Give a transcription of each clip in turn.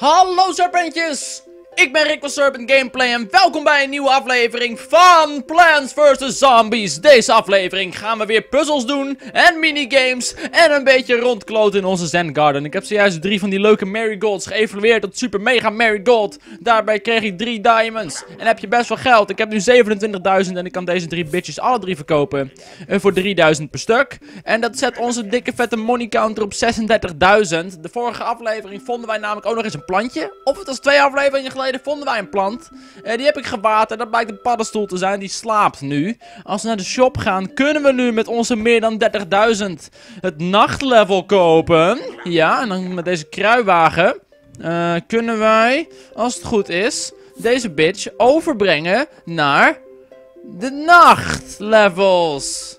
Hallo serpentjes, ik ben Rick van Serpent Gameplay en welkom bij een nieuwe aflevering van Plants vs Zombies. Deze aflevering gaan we weer puzzels doen en minigames en een beetje rondkloten in onze Zen Garden. Ik heb zojuist 3 van die leuke Marigolds geëvalueerd tot super mega Marigold. Daarbij kreeg ik 3 diamonds en heb je best wel geld. Ik heb nu 27.000 en ik kan deze 3 bitches alle 3 verkopen voor 3.000 per stuk. En dat zet onze dikke vette money counter op 36.000. De vorige aflevering vonden wij namelijk ook nog eens een plantje. Of het was 2 afleveringen geleden. Vonden wij een plant. Die heb ik gewaterd. Dat blijkt een paddenstoel te zijn. Die slaapt nu. Als we naar de shop gaan, kunnen we nu met onze meer dan 30.000 het nachtlevel kopen. Ja, en dan met deze kruiwagen kunnen wij, als het goed is, deze bitch overbrengen naar de nachtlevels.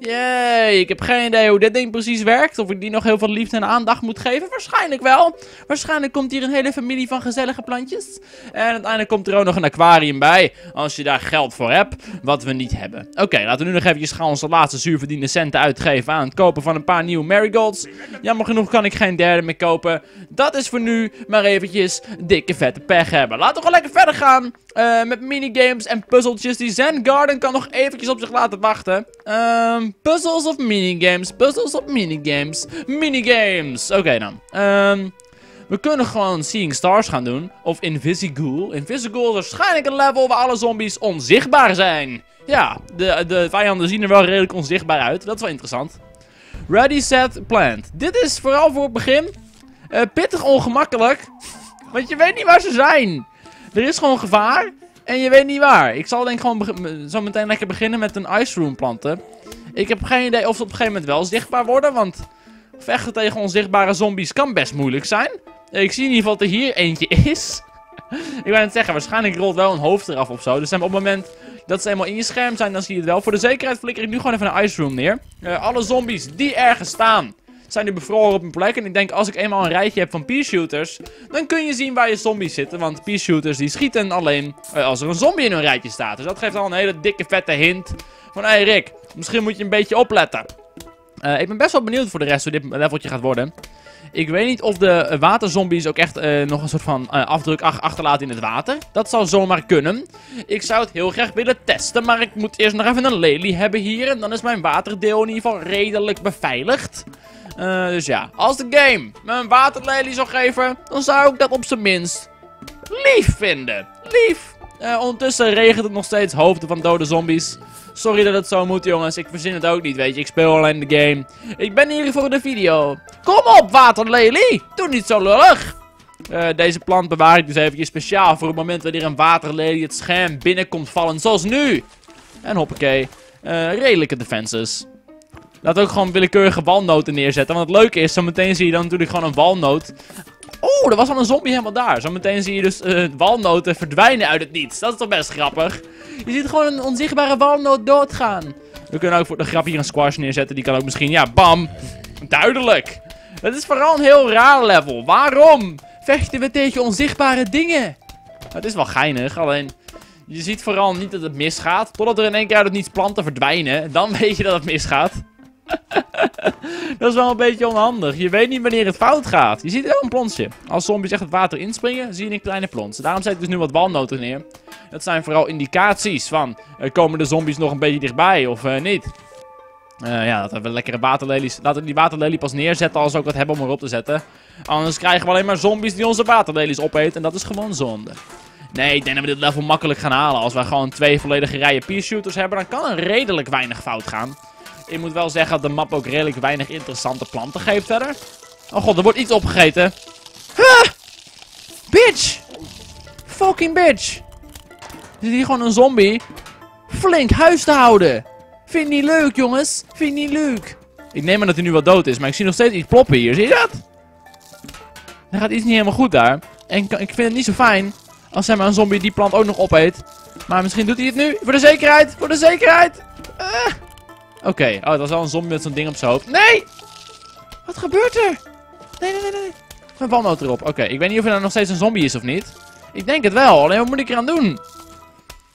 Yay, ik heb geen idee hoe dit ding precies werkt. Of ik die nog heel veel liefde en aandacht moet geven. Waarschijnlijk wel. Waarschijnlijk komt hier een hele familie van gezellige plantjes. En uiteindelijk komt er ook nog een aquarium bij. Als je daar geld voor hebt. Wat we niet hebben. Oké, laten we nu nog eventjes gaan onze laatste zuurverdiende centen uitgeven aan het kopen van een paar nieuwe marigolds. Jammer genoeg kan ik geen derde meer kopen. Dat is voor nu maar eventjes dikke vette pech hebben. Laten we gewoon lekker verder gaan. Met minigames en puzzeltjes. Die Zen Garden kan nog eventjes op zich laten wachten. Puzzles of minigames? Puzzles of minigames? Minigames! Oké dan. We kunnen gewoon Seeing Stars gaan doen. Of Invisi-ghoul. Invisi-ghoul is waarschijnlijk een level waar alle zombies onzichtbaar zijn. Ja, de vijanden zien er wel redelijk onzichtbaar uit. Dat is wel interessant. Ready, set, plant. Dit is vooral voor het begin pittig ongemakkelijk. Want je weet niet waar ze zijn. Er is gewoon gevaar. En je weet niet waar. Ik zal denk ik gewoon zo meteen lekker beginnen met een ice room planten. Ik heb geen idee of ze op een gegeven moment wel zichtbaar worden, want vechten tegen onzichtbare zombies kan best moeilijk zijn. Ik zie in ieder geval dat er hier eentje is. Ik wou net zeggen, waarschijnlijk rolt wel een hoofd eraf of zo. Dus op het moment dat ze eenmaal in je scherm zijn, dan zie je het wel. Voor de zekerheid flikker ik nu gewoon even een ice room neer. Alle zombies die ergens staan, zijn nu bevroren op een plek. En ik denk, als ik eenmaal een rijtje heb van peashooters, dan kun je zien waar je zombies zitten. Want peashooters die schieten alleen als er een zombie in hun rijtje staat. Dus dat geeft al een hele dikke vette hint van, hey Rick, misschien moet je een beetje opletten. Ik ben best wel benieuwd voor de rest hoe dit leveltje gaat worden. Ik weet niet of de waterzombies ook echt nog een soort van afdruk achterlaten in het water. Dat zou zomaar kunnen. Ik zou het heel graag willen testen, maar ik moet eerst nog even een lelie hebben hier. En dan is mijn waterdeel in ieder geval redelijk beveiligd. Dus ja, als de game me een waterlelie zou geven, dan zou ik dat op zijn minst lief vinden. Lief. Ondertussen regent het nog steeds hoofden van dode zombies. Sorry dat het zo moet, jongens. Ik verzin het ook niet, weet je. Ik speel alleen de game. Ik ben hier voor de video. Kom op, waterlelie. Doe niet zo lullig. Deze plant bewaar ik dus eventjes speciaal voor het moment wanneer een waterlelie het scherm binnenkomt vallen. Zoals nu. En hoppakee. Redelijke defenses. Laat ook gewoon willekeurige walnoten neerzetten. Want het leuke is, zometeen zie je dan natuurlijk gewoon een walnoot. Oeh, er was al een zombie helemaal daar. Zometeen zie je dus walnoten verdwijnen uit het niets. Dat is toch best grappig. Je ziet gewoon een onzichtbare walnoot doodgaan. We kunnen ook voor de grap hier een squash neerzetten. Die kan ook misschien, ja, bam. Duidelijk. Het is vooral een heel raar level. Waarom vechten we tegen onzichtbare dingen? Nou, het is wel geinig, alleen je ziet vooral niet dat het misgaat. Totdat er in één keer uit het niets planten verdwijnen. Dan weet je dat het misgaat. Dat is wel een beetje onhandig. Je weet niet wanneer het fout gaat. Je ziet wel een plonsje. Als zombies echt het water inspringen, zie je een kleine plons. Daarom zet ik dus nu wat walnoten neer. Dat zijn vooral indicaties van, komen de zombies nog een beetje dichtbij of niet. Ja, dat hebben we lekkere waterlelies. Laten we die waterlelie pas neerzetten als we ook wat hebben om erop te zetten. Anders krijgen we alleen maar zombies die onze waterlelies opeten. En dat is gewoon zonde. Nee, ik denk dat we dit level makkelijk gaan halen. Als we gewoon 2 volledige rijen peashooters hebben, dan kan er redelijk weinig fout gaan. Ik moet wel zeggen dat de map ook redelijk weinig interessante planten geeft verder. Oh god, er wordt iets opgegeten. Huh! Bitch! Fucking bitch! Er zit hier gewoon een zombie. Flink huis te houden. Vind je niet leuk, jongens? Vind je niet leuk? Ik neem aan dat hij nu wel dood is, maar ik zie nog steeds iets ploppen hier. Zie je dat? Er gaat iets niet helemaal goed daar. En ik vind het niet zo fijn als zeg maar een zombie die plant ook nog opeet. Maar misschien doet hij het nu. Voor de zekerheid! Voor de zekerheid! Oké, oh, dat was al een zombie met zo'n ding op zijn hoofd. Nee! Wat gebeurt er? Nee. Mijn walnoot erop. Oké, ik weet niet of er nou nog steeds een zombie is of niet. Ik denk het wel, alleen wat moet ik eraan doen?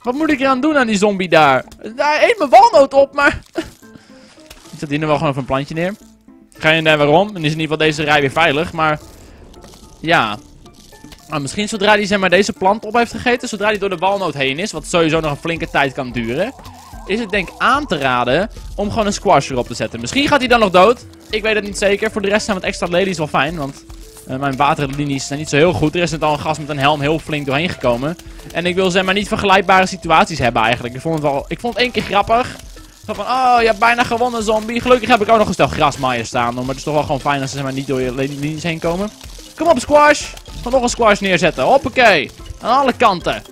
Wat moet ik eraan doen aan die zombie daar? Hij eet mijn walnoot op, maar... Ik zet hier nu wel gewoon even een plantje neer. Geen idee waarom, dan is in ieder geval deze rij weer veilig, maar... Ja, Nou, misschien zodra hij zeg maar, deze plant op heeft gegeten, zodra hij door de walnoot heen is, wat sowieso nog een flinke tijd kan duren, is het denk ik aan te raden om gewoon een squash erop te zetten. Misschien gaat hij dan nog dood. Ik weet het niet zeker. Voor de rest zijn wat extra lelies wel fijn, want mijn waterlinies zijn niet zo heel goed. Er is net al een gast met een helm heel flink doorheen gekomen. En ik wil zeg maar niet vergelijkbare situaties hebben eigenlijk. Ik vond het één keer grappig. Zo van, oh, je hebt bijna gewonnen, zombie. Gelukkig heb ik ook nog een stel grasmaaiers staan, maar het is toch wel gewoon fijn als ze zeg maar, niet door je linies heen komen. Kom op, squash! Gewoon nog een squash neerzetten. Hoppakee! Aan alle kanten.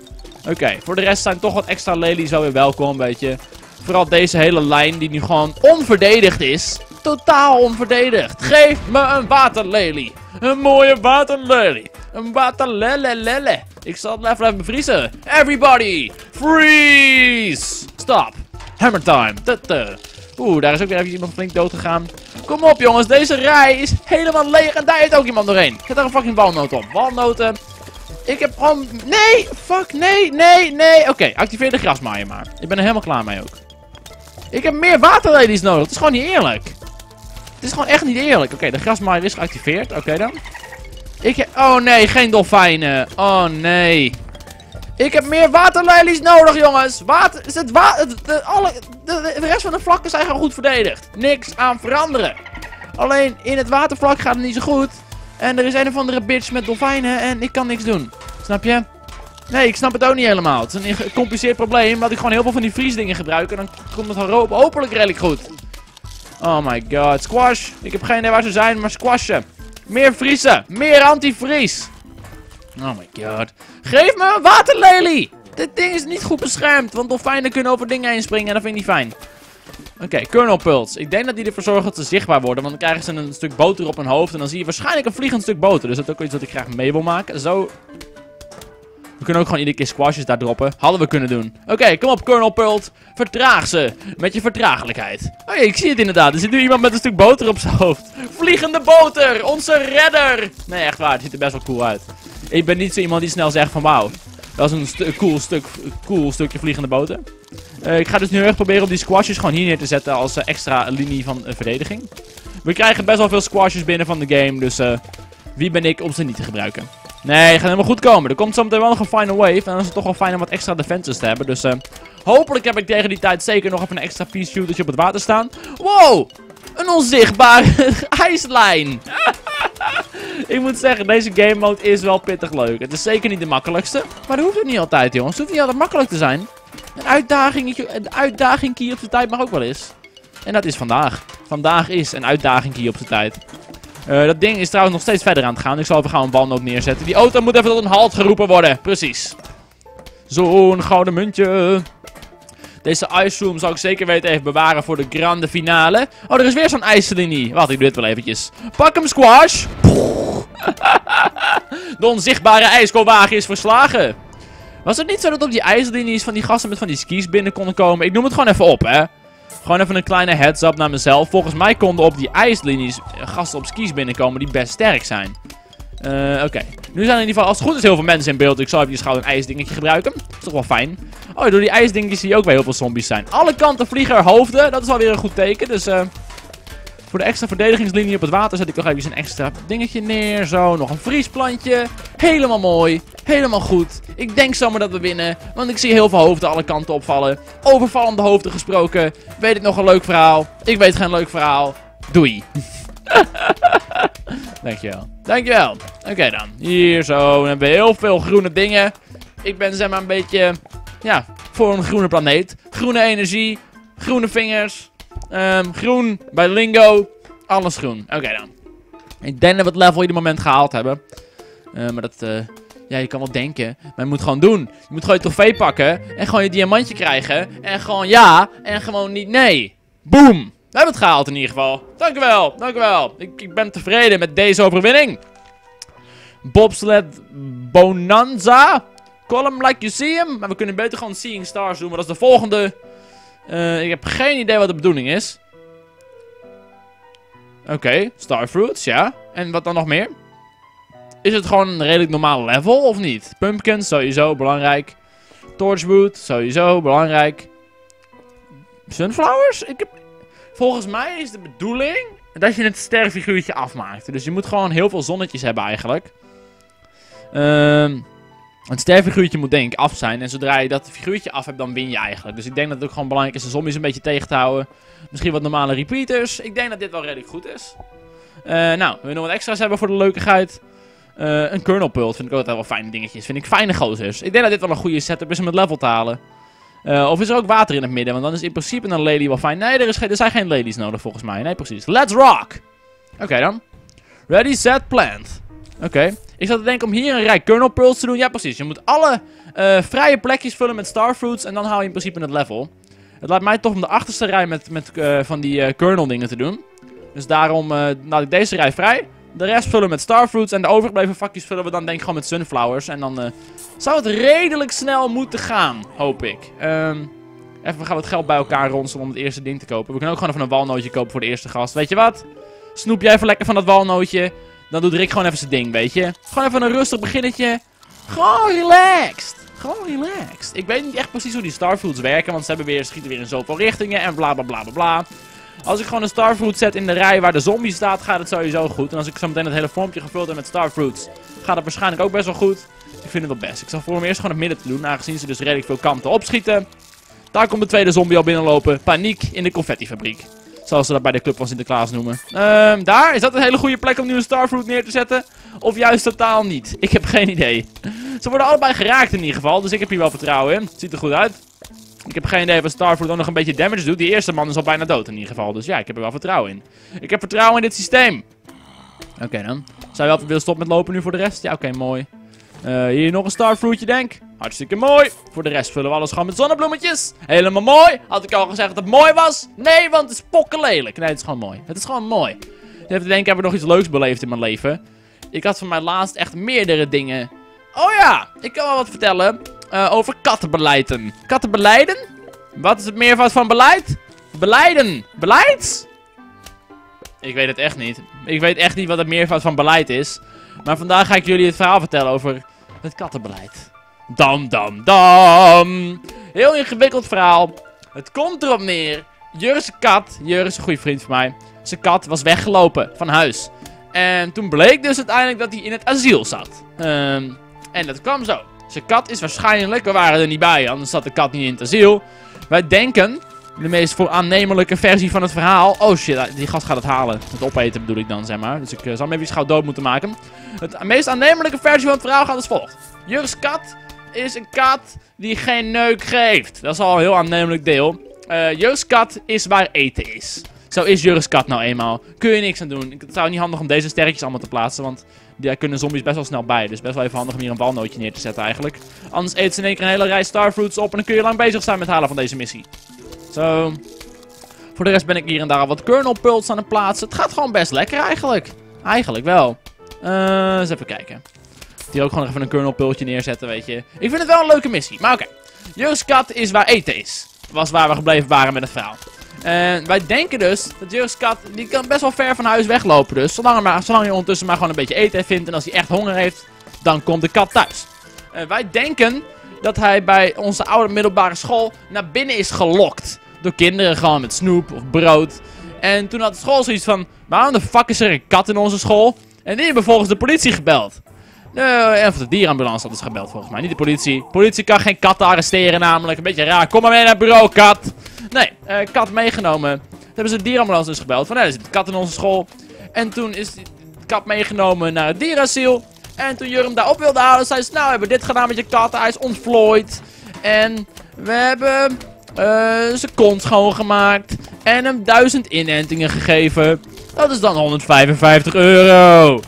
Oké, voor de rest zijn toch wat extra lelies wel weer welkom, weet je. Vooral deze hele lijn die nu gewoon onverdedigd is. Totaal onverdedigd. Geef me een waterlelie. Een mooie waterlelie. Een waterlelelele. Ik zal het even bevriezen. Everybody, freeze! Stop. Hammer time. Oeh, daar is ook weer even iemand flink dood gegaan. Kom op jongens, deze rij is helemaal leeg en daar heeft ook iemand doorheen. Zet daar een fucking walnoot op. Walnoten. Ik heb gewoon... Nee! Fuck, nee, nee, nee. Oké, activeer de grasmaaier maar. Ik ben er helemaal klaar mee ook. Ik heb meer waterlelies nodig. Het is gewoon niet eerlijk. Het is gewoon echt niet eerlijk. Oké, de grasmaaier is geactiveerd. Oké dan. Ik heb... Oh nee, geen dolfijnen. Oh nee. Ik heb meer waterlelies nodig, jongens. Water... Is het water... De rest van de vlakken zijn gewoon goed verdedigd. Niks aan veranderen. Alleen in het watervlak gaat het niet zo goed. En er is een of andere bitch met dolfijnen en ik kan niks doen. Snap je? Nee, ik snap het ook niet helemaal. Het is een gecompliceerd probleem, omdat ik gewoon heel veel van die vriesdingen gebruik. En dan komt het hopelijk redelijk goed. Oh my god. Squash. Ik heb geen idee waar ze zijn, maar squashen. Meer vriezen. Meer antivries. Oh my god. Geef me een waterlelie. Dit ding is niet goed beschermd, want dolfijnen kunnen over dingen heen springen en dat vind ik niet fijn. Oké, Kernel-pult. Ik denk dat die ervoor zorgen dat ze zichtbaar worden, want dan krijgen ze een stuk boter op hun hoofd en dan zie je waarschijnlijk een vliegend stuk boter. Dus dat is ook iets wat ik graag mee wil maken. Zo. We kunnen ook gewoon iedere keer squashes daar droppen. Hadden we kunnen doen. Oké, kom op Kernel-pult. Vertraag ze met je vertraaglijkheid. Oh jee, ik zie het inderdaad. Er zit nu iemand met een stuk boter op zijn hoofd. Vliegende boter, onze redder. Nee, echt waar. Het ziet er best wel cool uit. Ik ben niet zo iemand die snel zegt van wauw. Dat is een cool stukje vliegende boter. Ik ga dus nu heel erg proberen om die squashes gewoon hier neer te zetten als extra linie van verdediging. We krijgen best wel veel squashes binnen van de game, dus wie ben ik om ze niet te gebruiken? Nee, gaat helemaal goed komen. Er komt zometeen wel nog een final wave en dan is het toch wel fijn om wat extra defenses te hebben. Dus hopelijk heb ik tegen die tijd zeker nog even een extra peace shootertje op het water staan. Wow! Een onzichtbare ijslijn! Ik moet zeggen, deze game mode is wel pittig leuk. Het is zeker niet de makkelijkste, maar dat hoeft het niet altijd, jongens. Het hoeft niet altijd makkelijk te zijn. Een uitdaging hier op zijn tijd mag ook wel eens. En dat is vandaag. Vandaag is een uitdaging hier op zijn tijd. Dat ding is trouwens nog steeds verder aan het gaan. Ik zal even gaan een walnoot neerzetten. Die auto moet even tot een halt geroepen worden. Precies. Zo'n gouden muntje. Deze ice room zou ik zeker weten even bewaren voor de grande finale. Oh, er is weer zo'n ijslinie. Wacht, ik doe dit wel eventjes. Pak hem, squash. De onzichtbare ijskoolwagen is verslagen. Was het niet zo dat op die ijslinies van die gasten met van die skis binnen konden komen? Ik noem het gewoon even op, hè. Gewoon even een kleine heads up naar mezelf. Volgens mij konden op die ijslinies gasten op skis binnenkomen die best sterk zijn. Oké. Nu zijn er in ieder geval, als het goed is, heel veel mensen in beeld. Ik zal even gauw een ijsdingetje gebruiken. Dat is toch wel fijn. Oh, door die ijsdingetjes zie je ook weer heel veel zombies zijn. Alle kanten vliegen er hoofden. Dat is wel weer een goed teken. Dus voor de extra verdedigingslinie op het water zet ik nog even een extra dingetje neer. Zo, nog een vriesplantje. Helemaal mooi. Helemaal goed. Ik denk zomaar dat we winnen. Want ik zie heel veel hoofden alle kanten opvallen. Overvallende hoofden gesproken. Weet ik nog een leuk verhaal? Ik weet geen leuk verhaal. Doei. Dankjewel. Dankjewel. Oké dan. Hier zo. Dan hebben we heel veel groene dingen. Ik ben zeg maar een beetje... Ja, voor een groene planeet. Groene energie. Groene vingers. Groen bij Lingo. Alles groen. Oké dan. Ik denk dat we het level ieder moment gehaald hebben. Maar dat... Ja, je kan wel denken. Maar je moet gewoon doen. Je moet gewoon je trofee pakken. En gewoon je diamantje krijgen. En gewoon ja. En gewoon niet nee. Boom. We hebben het gehaald in ieder geval. Dank u wel, dank u wel. Ik ben tevreden met deze overwinning. Bobsled Bonanza. Call him like you see him. Maar we kunnen beter gewoon Seeing Stars doen, maar dat is de volgende. Ik heb geen idee wat de bedoeling is. Oké, Starfruits, ja. En wat dan nog meer? Is het gewoon een redelijk normaal level of niet? Pumpkins, sowieso, belangrijk. Torchwood, sowieso, belangrijk. Sunflowers? Ik heb... Volgens mij is de bedoeling dat je het sterfiguurtje afmaakt. Dus je moet gewoon heel veel zonnetjes hebben eigenlijk. Het sterfiguurtje moet denk ik af zijn. En zodra je dat figuurtje af hebt, dan win je eigenlijk. Dus ik denk dat het ook gewoon belangrijk is de zombies een beetje tegen te houden. Misschien wat normale repeaters. Ik denk dat dit wel redelijk goed is. Nou, we nog wat extra's hebben voor de leukigheid. Een Kernel-pult vind ik ook altijd wel fijne dingetjes. Vind ik fijne gozers. Ik denk dat dit wel een goede setup is om het level te halen. Of is er ook water in het midden? Want dan is in principe een lady wel fijn. Nee, er zijn geen ladies nodig volgens mij. Nee, precies. Let's rock! Oké dan. Ready, set, plant. Oké. Ik zat te denken om hier een rij Kernel-pults te doen. Ja, precies. Je moet alle vrije plekjes vullen met Starfruits. En dan haal je in principe het level. Het laat mij toch om de achterste rij met van die kernel dingen te doen. Dus daarom laat ik deze rij vrij. De rest vullen met Starfruits. En de overgebleven vakjes vullen we dan denk ik gewoon met Sunflowers. En dan zou het redelijk snel moeten gaan. Hoop ik. Even gaan we het geld bij elkaar ronselen om het eerste ding te kopen. We kunnen ook gewoon even een walnootje kopen voor de eerste gast. Weet je wat? Snoep jij even lekker van dat walnootje. Dan doet Rick gewoon even zijn ding, weet je. Gewoon even een rustig beginnetje. Gewoon relaxed. Gewoon relaxed. Ik weet niet echt precies hoe die Starfruits werken. Want ze hebben schieten weer in zoveel richtingen. En bla bla bla bla bla. Als ik gewoon een Starfruit zet in de rij waar de zombie staat, gaat het sowieso goed. En als ik zo meteen het hele vormpje gevuld heb met Starfruits, gaat het waarschijnlijk ook best wel goed. Ik vind het wel best. Ik zal voor hem eerst gewoon het midden te doen, aangezien ze dus redelijk veel kanten opschieten. Daar komt de tweede zombie al binnenlopen. Paniek in de confettifabriek. Zoals ze dat bij de Club van Sinterklaas noemen. Daar? Is dat een hele goede plek om nu een Starfruit neer te zetten? Of juist totaal niet? Ik heb geen idee. Ze worden allebei geraakt in ieder geval, dus ik heb hier wel vertrouwen in. Ziet er goed uit. Ik heb geen idee of Starfruit ook nog een beetje damage doet. Die eerste man is al bijna dood in ieder geval. Dus ja, ik heb er wel vertrouwen in. Ik heb vertrouwen in dit systeem. Oké dan. Zou je wel willen stoppen met lopen nu voor de rest? Ja, oké, mooi. Hier nog een Starfruitje, denk. Hartstikke mooi. Voor de rest vullen we alles gewoon met zonnebloemetjes. Helemaal mooi. Had ik al gezegd dat het mooi was? Nee, want het is pokkelelijk. Nee, het is gewoon mooi. Het is gewoon mooi. Even te denken, hebben we nog iets leuks beleefd in mijn leven? Ik had van mij laatst echt meerdere dingen. Oh ja, ik kan wel wat vertellen. Over kattenbeleiden. Kattenbeleiden? Wat is het meervoud van beleid? Beleiden. Beleid? Ik weet het echt niet. Ik weet echt niet wat het meervoud van beleid is. Maar vandaag ga ik jullie het verhaal vertellen over het kattenbeleid. Dam, dam, dam. Heel ingewikkeld verhaal. Het komt erop neer. Juris Kat, Juris is een goede vriend van mij. Zijn kat was weggelopen van huis. En toen bleek dus uiteindelijk dat hij in het asiel zat. En dat kwam zo. Zijn kat is waarschijnlijk, we waren er niet bij, anders zat de kat niet in het asiel. Wij denken, de meest vooraannemelijke versie van het verhaal. Oh shit, die gast gaat het halen. Het opeten bedoel ik dan, zeg maar. Dus ik zal hem even gauw dood moeten maken. Het meest aannemelijke versie van het verhaal gaat als volgt. Juris Kat is een kat die geen neuk geeft. Dat is al een heel aannemelijk deel. Juris Kat is waar eten is. Zo is Juris Kat nou eenmaal. Kun je niks aan doen. Het zou niet handig om deze sterretjes allemaal te plaatsen, want daar kunnen zombies best wel snel bij. Dus best wel even handig om hier een walnootje neer te zetten eigenlijk. Anders eet ze in één keer een hele rij Starfruits op en dan kun je lang bezig zijn met het halen van deze missie. Zo. Voor de rest ben ik hier en daar al wat Kernel-pults aan het plaatsen. Het gaat gewoon best lekker eigenlijk. Eigenlijk wel. Eens even kijken. Hier ook gewoon even een Kernel-pultje neerzetten, weet je. Ik vind het wel een leuke missie, maar oké. Juris Kat is waar eten is. Was waar we gebleven waren met het verhaal. En wij denken dus dat Juris Kat, die kan best wel ver van huis weglopen dus. Zolang je ondertussen maar gewoon een beetje eten vindt en als hij echt honger heeft, dan komt de kat thuis. Wij denken dat hij bij onze oude middelbare school naar binnen is gelokt. Door kinderen gewoon met snoep of brood. En toen had de school zoiets van, waarom de fuck is er een kat in onze school? En die hebben volgens de politie gebeld. Of de dierenambulance hadden ze gebeld volgens mij, niet de politie. Politie kan geen katten arresteren namelijk, een beetje raar. Kom maar mee naar het bureau, kat. Nee, kat meegenomen. Toen hebben ze de dierenambulance dus gebeld. Van, er zit kat in onze school. En toen is de kat meegenomen naar het dierenasiel. En toen Jurm daar op wilde halen, zei ze, nou, we hebben dit gedaan met je kat. Hij is ontvlooid. En we hebben zijn kont schoongemaakt. En hem 1000 inentingen gegeven. Dat is dan 155 euro.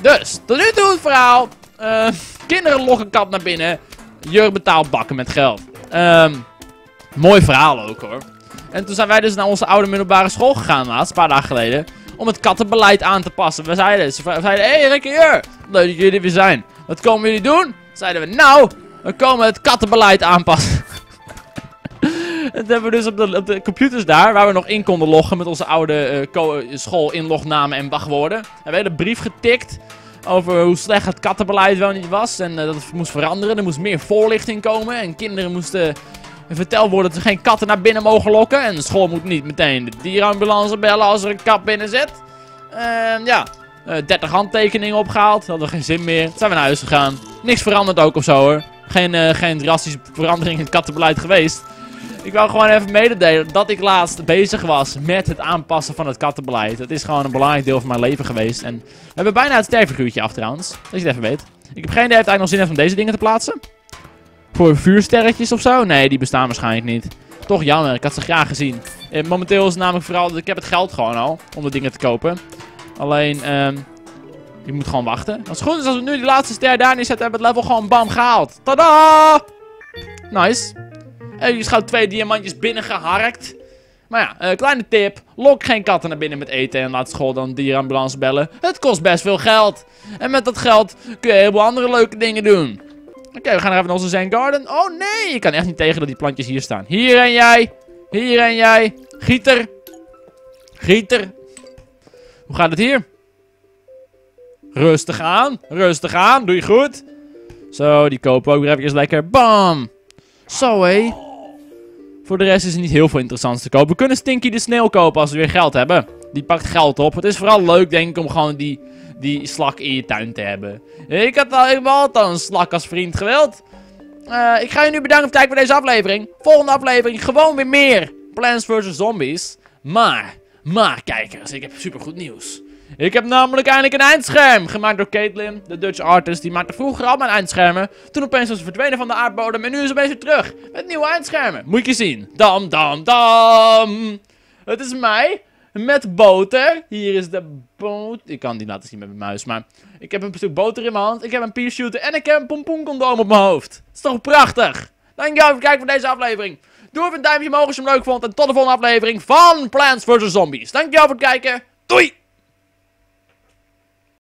Dus, tot nu toe het verhaal. Kinderen lokken kat naar binnen. Jurm betaalt bakken met geld. Mooi verhaal ook hoor. En toen zijn wij dus naar onze oude middelbare school gegaan laatst, een paar dagen geleden. Om het kattenbeleid aan te passen. We zeiden, hey Rick en Jur, leuk dat jullie weer zijn. Wat komen jullie doen? Zeiden we, nou, we komen het kattenbeleid aanpassen. Dat hebben we dus op de computers daar, waar we nog in konden loggen met onze oude school inlognamen en wachtwoorden. En we hebben een brief getikt over hoe slecht het kattenbeleid wel niet was. En dat het moest veranderen, er moest meer voorlichting komen en kinderen moesten... verteld worden dat er geen katten naar binnen mogen lokken. En de school moet niet meteen de dierenambulance bellen als er een kat binnen zit. Ja, 30 handtekeningen opgehaald. Hadden we geen zin meer. Zijn we naar huis gegaan. Niks veranderd ook of zo hoor. Geen drastische verandering in het kattenbeleid geweest. Ik wou gewoon even mededelen dat ik laatst bezig was met het aanpassen van het kattenbeleid. Dat is gewoon een belangrijk deel van mijn leven geweest. En we hebben bijna het sterfiguurtje af trouwens. Dat je het even weet. Ik heb geen idee of het eigenlijk nog zin heeft om deze dingen te plaatsen. Voor vuursterretjes of zo? Nee, die bestaan waarschijnlijk niet. Toch jammer, ik had ze graag gezien. En momenteel is het namelijk vooral dat ik heb het geld gewoon al om de dingen te kopen. Alleen, ik moet gewoon wachten. Als het goed is, als we nu die laatste ster daar neerzetten, hebben we het level gewoon bam gehaald. Tadaa! Nice. Je is gauw 2 diamantjes binnengeharkt. Maar ja, kleine tip. Lok geen katten naar binnen met eten en laat school dan dierenambulance bellen. Het kost best veel geld. En met dat geld kun je een heleboel andere leuke dingen doen. Oké, we gaan nog even naar onze Zen Garden. Oh nee, ik kan echt niet tegen dat die plantjes hier staan. Hier en jij. Hier en jij. Gieter. Gieter. Hoe gaat het hier? Rustig aan. Rustig aan. Doe je goed. Zo, die kopen ook weer eventjes lekker. Bam. Zo hé. Voor de rest is er niet heel veel interessants te kopen. We kunnen Stinky de Sneeuw kopen als we weer geld hebben. Die pakt geld op. Het is vooral leuk denk ik om gewoon die slak in je tuin te hebben. Ik heb altijd al een slak als vriend gewild. Ik ga je nu bedanken voor het kijken voor deze aflevering. Volgende aflevering gewoon weer meer Plants vs Zombies. Maar kijkers, ik heb supergoed nieuws. Ik heb namelijk eindelijk een eindscherm, gemaakt door Caitlin, de Dutch artist, die maakte vroeger al mijn eindschermen. Toen opeens was ze verdwenen van de aardbodem en nu is ze opeens weer terug, met nieuwe eindschermen. Moet je zien. Dam, dam, dam. Het is mij, met boter. Hier is de boter. Ik kan die laten zien met mijn muis, maar ik heb een stuk boter in mijn hand, ik heb een piershooter en ik heb een pompoencondoom op mijn hoofd. Het is toch prachtig. Dankjewel voor het kijken van deze aflevering. Doe even een duimpje omhoog als je hem leuk vond en tot de volgende aflevering van Plants vs Zombies. Dankjewel voor het kijken. Doei!